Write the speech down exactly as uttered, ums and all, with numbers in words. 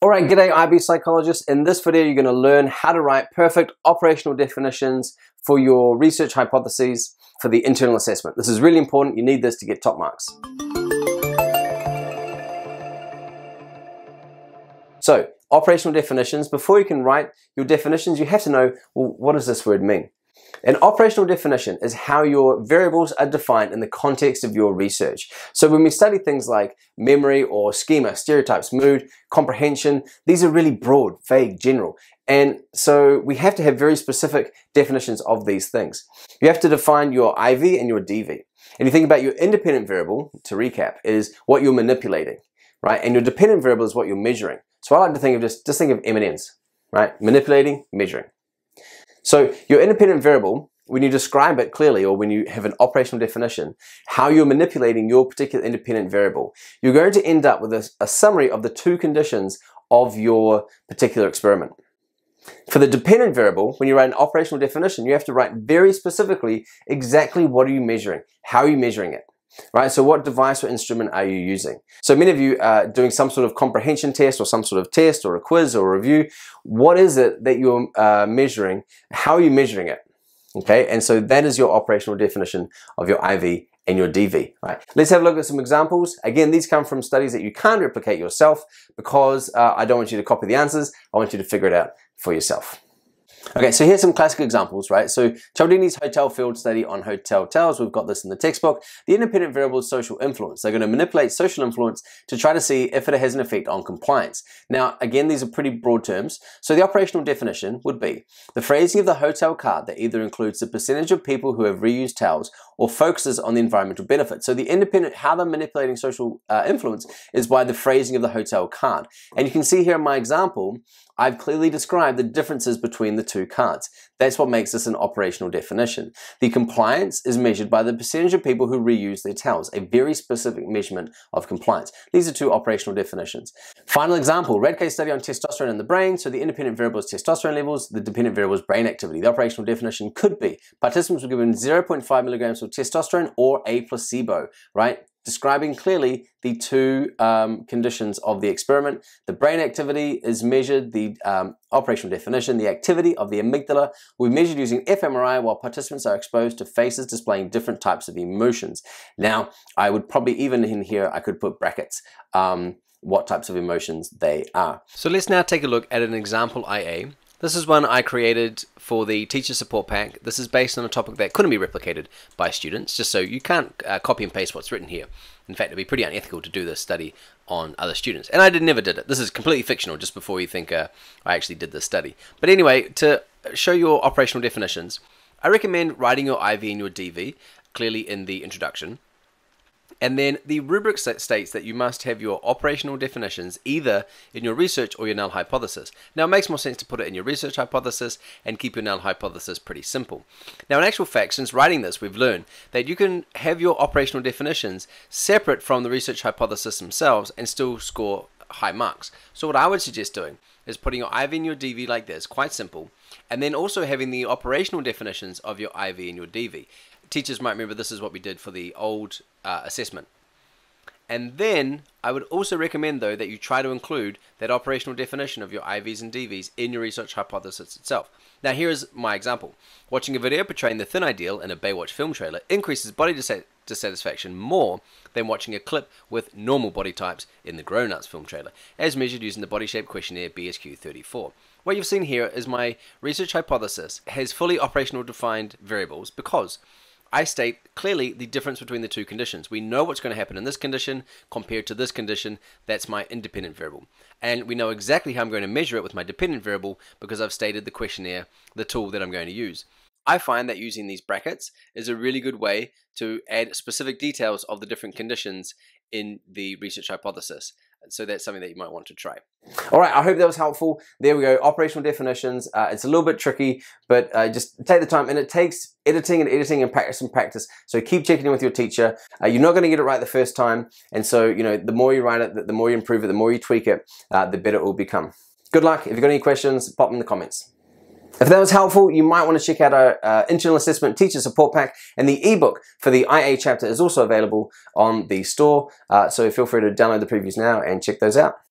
Alright, g'day I B Psychologist. In this video, you're going to learn how to write perfect operational definitions for your research hypotheses for the internal assessment. This is really important. You need this to get top marks. So, operational definitions. Before you can write your definitions, you have to know, well, what does this word mean? An operational definition is how your variables are defined in the context of your research. So when we study things like memory or schema, stereotypes, mood, comprehension, these are really broad, vague, general. And so we have to have very specific definitions of these things. You have to define your I V and your D V. And you think about your independent variable, to recap, is what you're manipulating, right? And your dependent variable is what you're measuring. So I like to think of just, just think of M and M's, right? Manipulating, measuring. So your independent variable, when you describe it clearly or when you have an operational definition, how you're manipulating your particular independent variable, you're going to end up with a, a summary of the two conditions of your particular experiment. For the dependent variable, when you write an operational definition, you have to write very specifically exactly what are you measuring, how are you measuring it. Right, so what device or instrument are you using? So many of you are doing some sort of comprehension test or some sort of test or a quiz or a review. What is it that you're uh, measuring? How are you measuring it? Okay, and so that is your operational definition of your I V and your D V. Right, let's have a look at some examples. Again, these come from studies that you can't replicate yourself because uh, I don't want you to copy the answers. I want you to figure it out for yourself. Okay, so here's some classic examples, right? So Cialdini's hotel field study on hotel towers, we've got this in the textbook. The independent variable is social influence. They're going to manipulate social influence to try to see if it has an effect on compliance. Now, again, these are pretty broad terms. So the operational definition would be the phrasing of the hotel card that either includes the percentage of people who have reused towels or focuses on the environmental benefit. So the independent, how they're manipulating social uh, influence is by the phrasing of the hotel card. And you can see here in my example, I've clearly described the differences between the two cards. That's what makes this an operational definition. The compliance is measured by the percentage of people who reuse their towels, a very specific measurement of compliance. These are two operational definitions. Final example, Radke's study on testosterone in the brain. So the independent variable is testosterone levels, the dependent variable is brain activity. The operational definition could be participants were given zero point five milligrams of testosterone or a placebo, right? Describing clearly the two um, conditions of the experiment. The brain activity is measured, the um, operational definition, the activity of the amygdala. We measured using fMRI while participants are exposed to faces displaying different types of emotions. Now, I would probably even in here, I could put brackets, um, what types of emotions they are. So let's now take a look at an example I A. This is one I created for the teacher support pack. This is based on a topic that couldn't be replicated by students, just so you can't uh, copy and paste what's written here. In fact, it'd be pretty unethical to do this study on other students. And I did, never did it. This is completely fictional, just before you think uh, I actually did this study. But anyway, to show your operational definitions, I recommend writing your I V and your D V, clearly in the introduction. And then the rubric states that you must have your operational definitions either in your research or your null hypothesis. Now, it makes more sense to put it in your research hypothesis and keep your null hypothesis pretty simple. Now, in actual fact, since writing this, we've learned that you can have your operational definitions separate from the research hypothesis themselves and still score high marks. So what I would suggest doing is putting your I V and your D V like this, quite simple, and then also having the operational definitions of your I V and your D V. Teachers might remember this is what we did for the old uh, assessment. And then I would also recommend, though, that you try to include that operational definition of your I Vs and D Vs in your research hypothesis itself. Now, here is my example. Watching a video portraying the thin ideal in a Baywatch film trailer increases body dissat dissatisfaction more than watching a clip with normal body types in the Grown-Ups film trailer, as measured using the body shape questionnaire B S Q thirty-four. What you've seen here is my research hypothesis has fully operational defined variables because I state clearly the difference between the two conditions. We know what's going to happen in this condition compared to this condition. That's my independent variable. And we know exactly how I'm going to measure it with my dependent variable because I've stated the questionnaire, the tool that I'm going to use. I find that using these brackets is a really good way to add specific details of the different conditions in the research hypothesis. So that's something that you might want to try. All right, I hope that was helpful. There we go, operational definitions. Uh, it's a little bit tricky, but uh, just take the time. And it takes editing and editing and practice and practice. So keep checking in with your teacher. Uh, you're not going to get it right the first time. And so, you know, the more you write it, the more you improve it, the more you tweak it, uh, the better it will become. Good luck. If you've got any questions, pop them in the comments. If that was helpful, you might want to check out our uh, Internal Assessment Teacher Support Pack, and the ebook for the I A chapter is also available on the store, uh, so feel free to download the previews now and check those out.